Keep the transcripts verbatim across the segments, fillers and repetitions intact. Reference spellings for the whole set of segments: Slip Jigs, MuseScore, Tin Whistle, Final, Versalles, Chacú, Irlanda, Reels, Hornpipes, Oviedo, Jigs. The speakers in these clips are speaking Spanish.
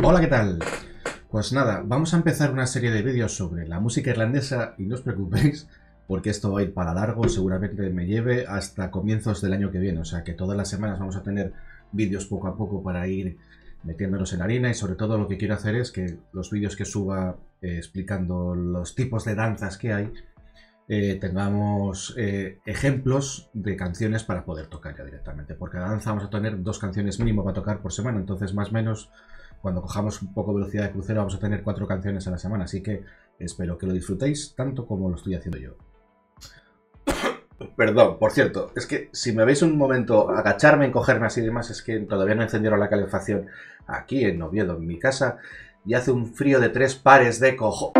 Hola, ¿qué tal? Pues nada, vamos a empezar una serie de vídeos sobre la música irlandesa y no os preocupéis porque esto va a ir para largo, seguramente me lleve hasta comienzos del año que viene, o sea que todas las semanas vamos a tener vídeos poco a poco para ir metiéndonos en harina y sobre todo lo que quiero hacer es que los vídeos que suba eh, explicando los tipos de danzas que hay eh, tengamos eh, ejemplos de canciones para poder tocar ya directamente. Por cada danza vamos a tener dos canciones mínimo para tocar por semana, entonces más o menos cuando cojamos un poco velocidad de crucero vamos a tener cuatro canciones a la semana, así que espero que lo disfrutéis tanto como lo estoy haciendo yo. Perdón, por cierto, es que si me veis un momento agacharme, encogerme así y demás, es que todavía no encendieron la calefacción aquí en Oviedo, en mi casa, y hace un frío de tres pares de cojo.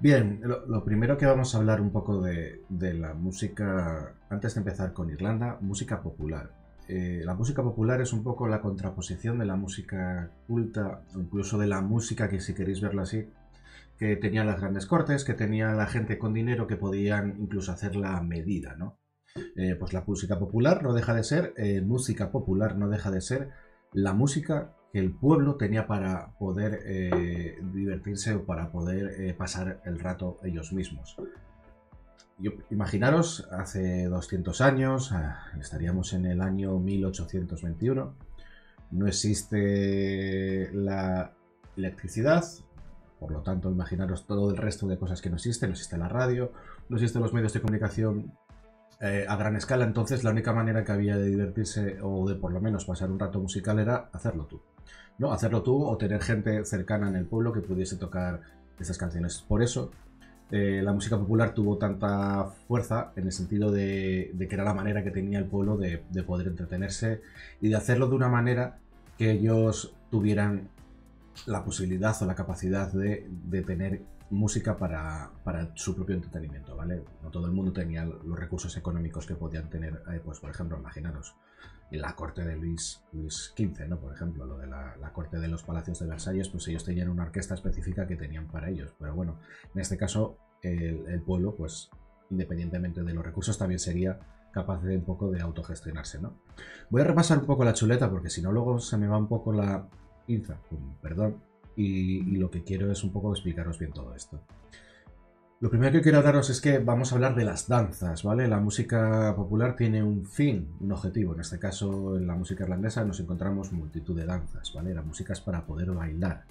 Bien, lo, lo primero que vamos a hablar un poco de, de la música, antes de empezar con Irlanda, música popular. Eh, la música popular es un poco la contraposición de la música culta, incluso de la música que, si queréis verlo así, que tenían las grandes cortes, que tenía la gente con dinero, que podían incluso hacer la medida, ¿no? Eh, pues la música popular no deja de ser, eh, música popular no deja de ser la música que el pueblo tenía para poder eh, divertirse o para poder eh, pasar el rato ellos mismos. Yo, imaginaros, hace doscientos años, estaríamos en el año mil ochocientos veintiuno, no existe la electricidad, por lo tanto, imaginaros todo el resto de cosas que no existen, no existe la radio, no existen los medios de comunicación eh, a gran escala, entonces la única manera que había de divertirse o de por lo menos pasar un rato musical era hacerlo tú, ¿no? Hacerlo tú o tener gente cercana en el pueblo que pudiese tocar estas canciones. Por eso, Eh, la música popular tuvo tanta fuerza en el sentido de, de que era la manera que tenía el pueblo de, de poder entretenerse y de hacerlo de una manera que ellos tuvieran la posibilidad o la capacidad de, de tener música para, para su propio entretenimiento, ¿vale? No todo el mundo tenía los recursos económicos que podían tener, eh, pues por ejemplo, imaginaros, en la corte de Luis quince, ¿no? Por ejemplo, lo de la, la corte de los palacios de Versalles, pues ellos tenían una orquesta específica que tenían para ellos. Pero bueno, en este caso, el, el pueblo, pues independientemente de los recursos, también sería capaz de un poco de autogestionarse, ¿no? Voy a repasar un poco la chuleta, porque si no luego se me va un poco la pinza, perdón, y, y lo que quiero es un poco explicaros bien todo esto. Lo primero que quiero hablaros es que vamos a hablar de las danzas, ¿vale? La música popular tiene un fin, un objetivo. En este caso, en la música irlandesa nos encontramos multitud de danzas, ¿vale? La música es para poder bailar.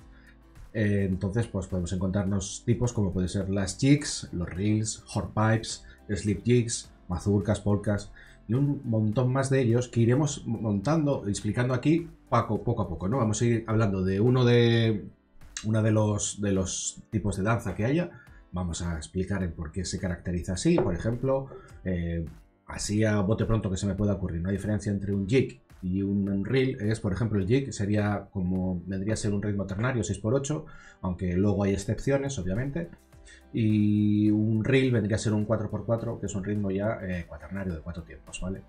Eh, entonces, pues podemos encontrarnos tipos como pueden ser las jigs, los reels, hornpipes, slip jigs, mazurcas, polcas y un montón más de ellos que iremos montando, explicando aquí poco, poco a poco, ¿no? Vamos a ir hablando de uno de, uno de los, de los tipos de danza que haya. Vamos a explicar el por qué se caracteriza así, por ejemplo, eh, así a bote pronto que se me pueda ocurrir. Una diferencia entre un jig y un reel es, por ejemplo, el jig sería como, vendría a ser un ritmo ternario seis por ocho, aunque luego hay excepciones, obviamente, y un reel vendría a ser un cuatro por cuatro, que es un ritmo ya eh, cuaternario de cuatro tiempos, ¿vale?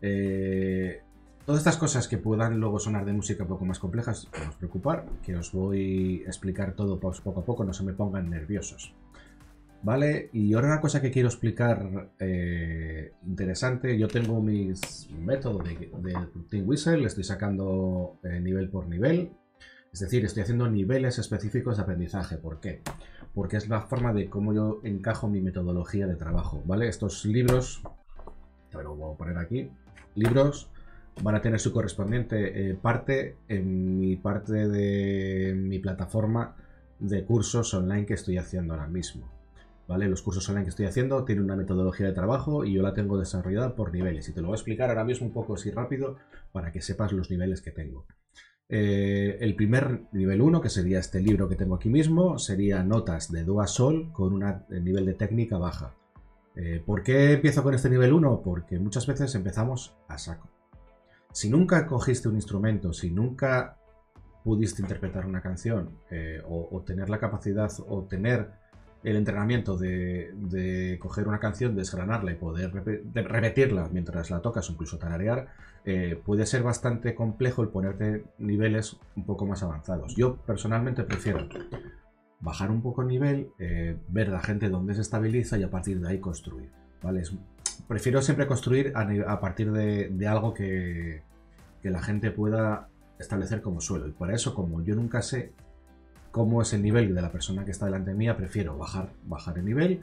Eh, Todas estas cosas que puedan luego sonar de música un poco más complejas, no os preocupéis, que os voy a explicar todo poco a poco, no se me pongan nerviosos, ¿vale? Y ahora una cosa que quiero explicar eh, interesante, yo tengo mis métodos de, de Tin Whistle, le estoy sacando eh, nivel por nivel, es decir, estoy haciendo niveles específicos de aprendizaje. ¿Por qué? Porque es la forma de cómo yo encajo mi metodología de trabajo, ¿vale? Estos libros, te lo voy a poner aquí, libros van a tener su correspondiente eh, parte en mi parte de mi plataforma de cursos online que estoy haciendo ahora mismo, ¿vale? Los cursos online que estoy haciendo tienen una metodología de trabajo y yo la tengo desarrollada por niveles y te lo voy a explicar ahora mismo un poco así rápido para que sepas los niveles que tengo. Eh, el primer nivel uno, que sería este libro que tengo aquí mismo, sería notas de do a sol con un nivel de técnica baja. Eh, ¿Por qué empiezo con este nivel uno? Porque muchas veces empezamos a saco. Si nunca cogiste un instrumento, si nunca pudiste interpretar una canción eh, o, o tener la capacidad o tener el entrenamiento de, de coger una canción, desgranarla y poder re de repetirla mientras la tocas o incluso tararear, eh, puede ser bastante complejo el ponerte niveles un poco más avanzados. Yo personalmente prefiero bajar un poco el nivel, eh, ver la gente dónde se estabiliza y a partir de ahí construir, ¿vale? Es prefiero siempre construir a, a partir de, de algo que, que la gente pueda establecer como suelo. Y para eso, como yo nunca sé cómo es el nivel de la persona que está delante mía, prefiero bajar, bajar el nivel,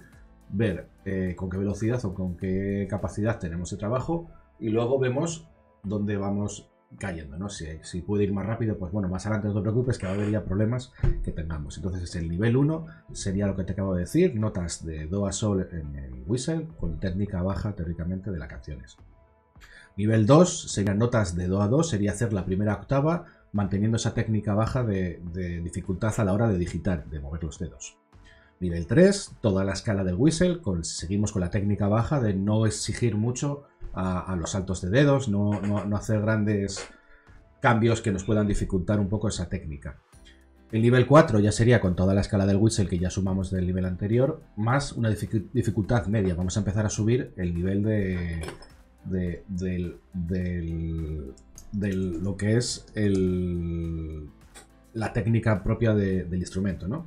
ver eh, con qué velocidad o con qué capacidad tenemos el trabajo y luego vemos dónde vamos cayendo, ¿no? Si, si puede ir más rápido, pues bueno, más adelante no te preocupes que va a haber ya problemas que tengamos. Entonces el nivel uno sería lo que te acabo de decir, notas de do a sol en el whistle con técnica baja teóricamente de las canciones. Nivel dos serían notas de do a do, sería hacer la primera octava manteniendo esa técnica baja de, de dificultad a la hora de digitar, de mover los dedos. Nivel tres, toda la escala del whistle, con, seguimos con la técnica baja de no exigir mucho a, a los saltos de dedos, no, no, no hacer grandes cambios que nos puedan dificultar un poco esa técnica. El nivel cuatro ya sería con toda la escala del whistle que ya sumamos del nivel anterior, más una dificultad media. Vamos a empezar a subir el nivel de... de, del, del, del lo que es el, la técnica propia de, del instrumento, ¿no?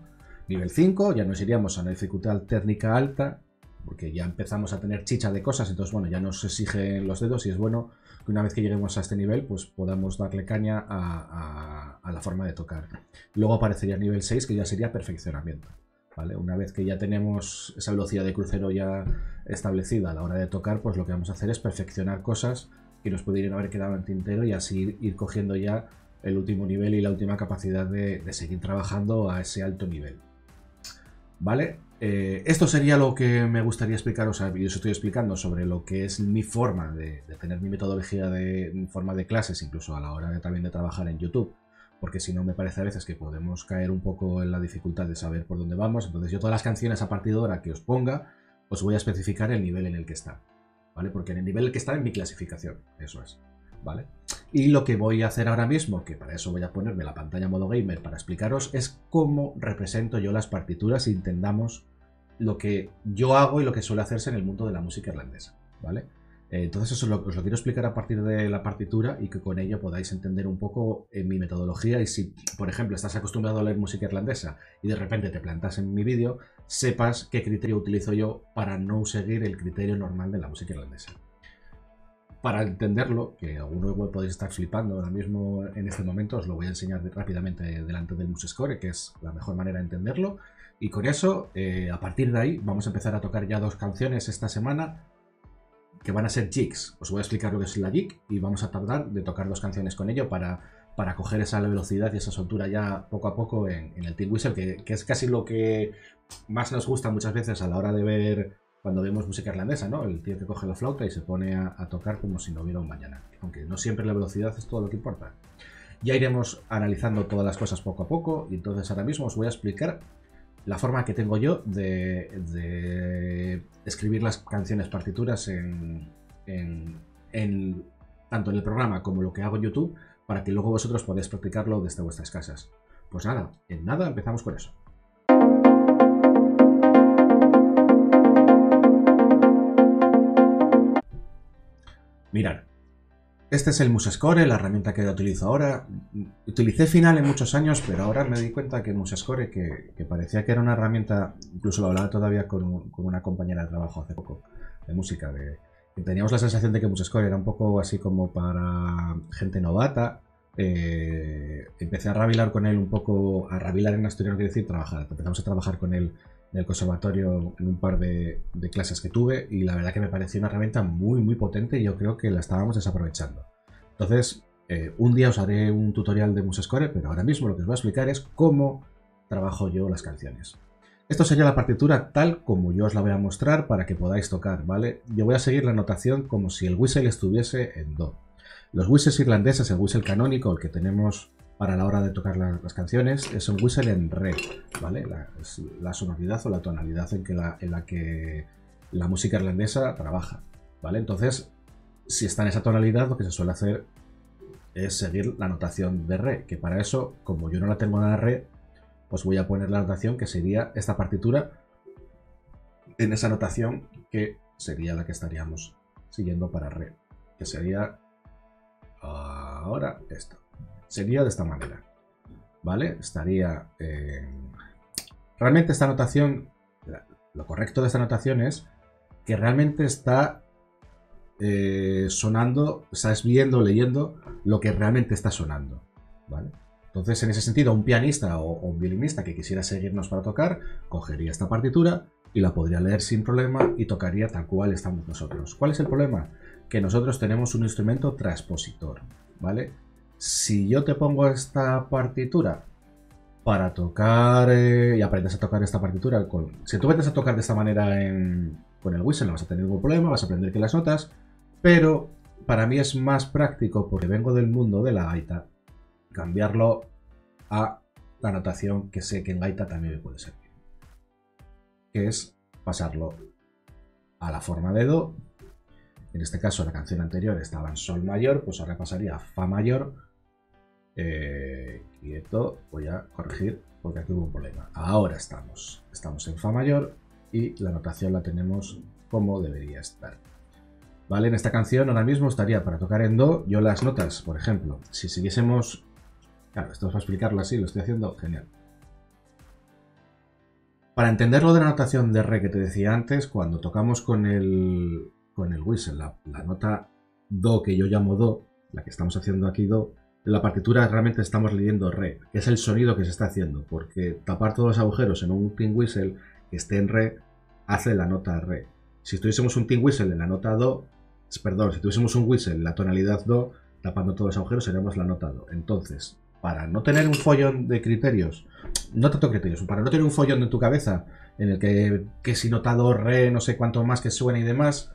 Nivel cinco, ya nos iríamos a una dificultad técnica alta, porque ya empezamos a tener chicha de cosas, entonces bueno, ya nos exigen los dedos y es bueno que una vez que lleguemos a este nivel, pues podamos darle caña a, a, a la forma de tocar. Luego aparecería el nivel seis, que ya sería perfeccionamiento. ¿Vale? Una vez que ya tenemos esa velocidad de crucero ya establecida a la hora de tocar, pues lo que vamos a hacer es perfeccionar cosas que nos pudieran haber quedado en tintero y así ir cogiendo ya el último nivel y la última capacidad de, de seguir trabajando a ese alto nivel. ¿Vale? Eh, esto sería lo que me gustaría explicaros. Yo os estoy explicando sobre lo que es mi forma de, de tener mi metodología de mi forma de clases, incluso a la hora de, también de trabajar en YouTube. Porque si no, me parece a veces que podemos caer un poco en la dificultad de saber por dónde vamos. Entonces yo todas las canciones a partir de ahora que os ponga, os voy a especificar el nivel en el que está, ¿vale? Porque en el nivel en el que está en mi clasificación, eso es, ¿vale? Y lo que voy a hacer ahora mismo, que para eso voy a ponerme la pantalla modo gamer para explicaros, es cómo represento yo las partituras e intentamos lo que yo hago y lo que suele hacerse en el mundo de la música irlandesa, ¿vale? Entonces eso os lo, os lo quiero explicar a partir de la partitura y que con ello podáis entender un poco eh, mi metodología. Y si, por ejemplo, estás acostumbrado a leer música irlandesa y de repente te plantas en mi vídeo, sepas qué criterio utilizo yo para no seguir el criterio normal de la música irlandesa. Para entenderlo, que algunos podéis estar flipando ahora mismo en este momento, os lo voy a enseñar rápidamente delante del MuseScore, que es la mejor manera de entenderlo. Y con eso, eh, a partir de ahí, vamos a empezar a tocar ya dos canciones esta semana, que van a ser jigs. Os voy a explicar lo que es la jig y vamos a tratar de tocar dos canciones con ello para, para coger esa velocidad y esa soltura ya poco a poco en, en el Tin Whistle, que, que es casi lo que más nos gusta muchas veces a la hora de ver cuando vemos música irlandesa, ¿no? El tío que coge la flauta y se pone a, a tocar como si no hubiera un mañana, aunque no siempre la velocidad es todo lo que importa. Ya iremos analizando todas las cosas poco a poco y entonces ahora mismo os voy a explicar la forma que tengo yo de, de escribir las canciones partituras en, en, en, tanto en el programa como lo que hago en YouTube, para que luego vosotros podáis practicarlo desde vuestras casas. Pues nada, en nada empezamos con eso. Mirad, este es el MuseScore, la herramienta que utilizo ahora. Utilicé Final en muchos años, pero ahora me di cuenta que MuseScore, que, que parecía que era una herramienta, incluso lo hablaba todavía con, un, con una compañera de trabajo hace poco, de música, de, que teníamos la sensación de que MuseScore era un poco así como para gente novata. Eh, empecé a rabilar con él un poco, a rabilar en asturiano quiere decir trabajar. Empezamos a trabajar con él en el conservatorio en un par de, de clases que tuve y la verdad que me pareció una herramienta muy muy potente y yo creo que la estábamos desaprovechando. Entonces eh, un día os haré un tutorial de MuseScore, pero ahora mismo lo que os voy a explicar es cómo trabajo yo las canciones. Esto sería la partitura tal como yo os la voy a mostrar para que podáis tocar, ¿vale? Yo voy a seguir la notación como si el whistle estuviese en do. Los whistles irlandeses, el whistle canónico, el que tenemos para la hora de tocar la, las canciones, es un whistle en re, ¿vale? La, es la sonoridad o la tonalidad en, que la, en la que la música irlandesa trabaja, ¿vale? Entonces, si está en esa tonalidad, lo que se suele hacer es seguir la notación de re, que para eso, como yo no la tengo en la re, pues voy a poner la notación que sería esta partitura en esa notación que sería la que estaríamos siguiendo para re, que sería ahora esto. Sería de esta manera, ¿vale? Estaría... Eh... Realmente esta notación, lo correcto de esta notación es que realmente está eh, sonando, estás viendo, leyendo lo que realmente está sonando, ¿vale? Entonces, en ese sentido, un pianista o, o un violinista que quisiera seguirnos para tocar, cogería esta partitura y la podría leer sin problema y tocaría tal cual estamos nosotros. ¿Cuál es el problema? Que nosotros tenemos un instrumento transpositor, ¿vale? Si yo te pongo esta partitura para tocar eh, y aprendes a tocar esta partitura, con, si tú aprendes a tocar de esta manera en, con el whistle no vas a tener ningún problema, vas a aprender que las notas, pero para mí es más práctico, porque vengo del mundo de la gaita, cambiarlo a la notación que sé que en gaita también me puede servir, que es pasarlo a la forma de do. En este caso, la canción anterior estaba en sol mayor, pues ahora pasaría a fa mayor. Eh, quieto, voy a corregir porque aquí hubo un problema. Ahora estamos, estamos en fa mayor y la notación la tenemos como debería estar. Vale, en esta canción ahora mismo estaría para tocar en do. Yo las notas, por ejemplo, si siguiésemos... Claro, esto es para explicarlo así, lo estoy haciendo genial. Para entender lo de la notación de re que te decía antes, cuando tocamos con el... con el whistle, la, la nota do, que yo llamo do, la que estamos haciendo aquí do, en la partitura realmente estamos leyendo re, que es el sonido que se está haciendo, porque tapar todos los agujeros en un tin whistle que esté en re hace la nota re. Si tuviésemos un tin whistle en la nota do, perdón, si tuviésemos un whistle en la tonalidad do, tapando todos los agujeros seríamos la nota do. Entonces, para no tener un follón de criterios, no tanto criterios, para no tener un follón en tu cabeza en el que, que si nota do, re, no sé cuánto más que suena y demás...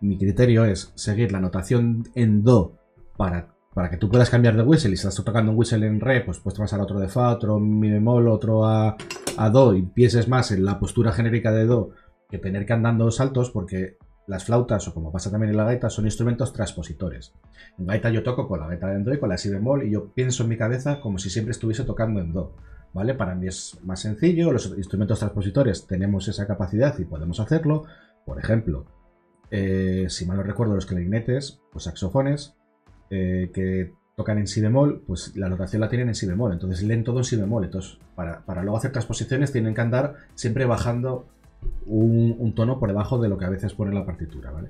Mi criterio es seguir la notación en do para, para que tú puedas cambiar de whistle. Y si estás tocando un whistle en re, pues, pues te vas al otro de fa, otro mi bemol, otro a, a do, y pienses más en la postura genérica de do que tener que andar dos saltos, porque las flautas, o como pasa también en la gaita, son instrumentos transpositores. En gaita yo toco con la gaita en do y con la si bemol, y yo pienso en mi cabeza como si siempre estuviese tocando en do, ¿vale? Para mí es más sencillo. Los instrumentos transpositores tenemos esa capacidad y podemos hacerlo. Por ejemplo, Eh, si mal no recuerdo, los clarinetes o saxofones eh, que tocan en si bemol, pues la notación la tienen en si bemol, entonces leen todo en si bemol. Entonces, para, para luego hacer transposiciones tienen que andar siempre bajando un, un tono por debajo de lo que a veces pone la partitura, ¿vale?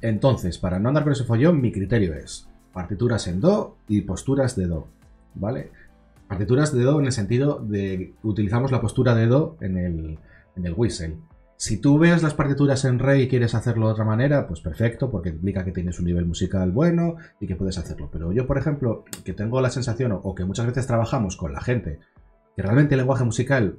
Entonces, para no andar con ese follón, mi criterio es partituras en do y posturas de do, ¿vale? Partituras de do en el sentido de que utilizamos la postura de do en el, en el whistle. Si tú ves las partituras en re y quieres hacerlo de otra manera, pues perfecto, porque implica que tienes un nivel musical bueno y que puedes hacerlo. Pero yo, por ejemplo, que tengo la sensación, o que muchas veces trabajamos con la gente, que realmente el lenguaje musical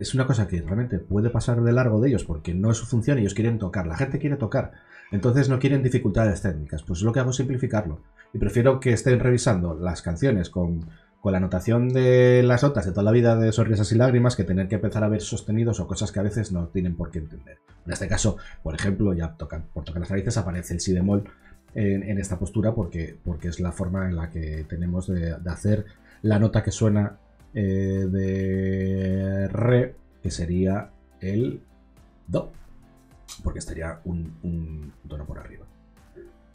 es una cosa que realmente puede pasar de largo de ellos, porque no es su función, ellos quieren tocar, la gente quiere tocar, entonces no quieren dificultades técnicas. Pues lo que hago es simplificarlo, y prefiero que estén revisando las canciones con... con la notación de las notas de toda la vida de sonrisas y lágrimas, que tener que empezar a ver sostenidos o cosas que a veces no tienen por qué entender. En este caso, por ejemplo, ya tocan, por tocar las narices aparece el si bemol en, en esta postura, porque, porque es la forma en la que tenemos de, de hacer la nota que suena eh, de re, que sería el do, porque estaría un, un tono por arriba.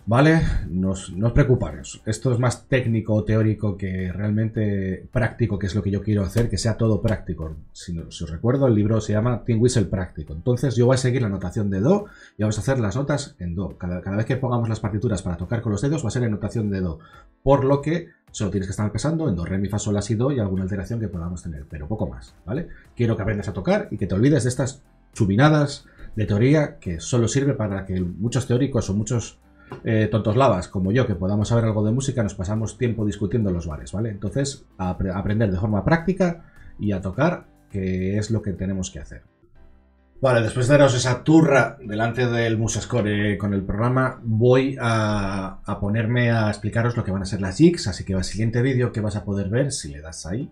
¿Vale? No os preocupéis. Esto es más técnico, teórico, que realmente práctico, que es lo que yo quiero hacer, que sea todo práctico. Si, no, si os recuerdo, el libro se llama Tin Whistle Práctico. Entonces yo voy a seguir la notación de do y vamos a hacer las notas en do. Cada, cada vez que pongamos las partituras para tocar con los dedos va a ser en notación de do. Por lo que solo tienes que estar pensando en do, re, mi, fa, sol, la, si, do y alguna alteración que podamos tener, pero poco más, ¿vale? Quiero que aprendas a tocar y que te olvides de estas chuminadas de teoría que solo sirve para que muchos teóricos o muchos... Eh, tontos lavas como yo, que podamos saber algo de música, nos pasamos tiempo discutiendo en los bares, ¿vale? Entonces, a aprender de forma práctica y a tocar, que es lo que tenemos que hacer. Vale, después de daros esa turra delante del MuseScore eh, con el programa, voy a, a ponerme a explicaros lo que van a ser las jigs, así que el siguiente vídeo que vas a poder ver, si le das ahí,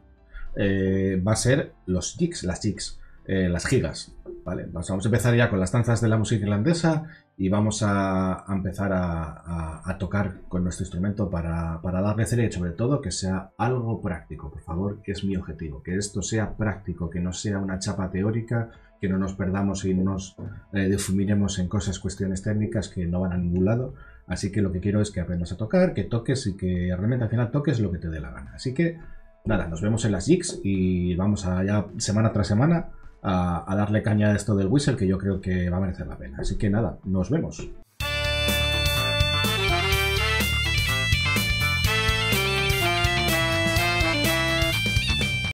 eh, va a ser los jigs, las jigs, eh, las gigas, ¿vale? Vamos a empezar ya con las danzas de la música irlandesa y vamos a, a empezar a, a, a tocar con nuestro instrumento para, para darle cerebro, y sobre todo que sea algo práctico, por favor, que es mi objetivo, que esto sea práctico, que no sea una chapa teórica, que no nos perdamos y nos eh, difuminemos en cosas, cuestiones técnicas que no van a ningún lado. Así que lo que quiero es que aprendas a tocar, que toques y que realmente al final toques lo que te dé la gana. Así que nada, nos vemos en las jigs y vamos allá semana tras semana a darle caña a esto del whistle, que yo creo que va a merecer la pena. Así que nada, nos vemos.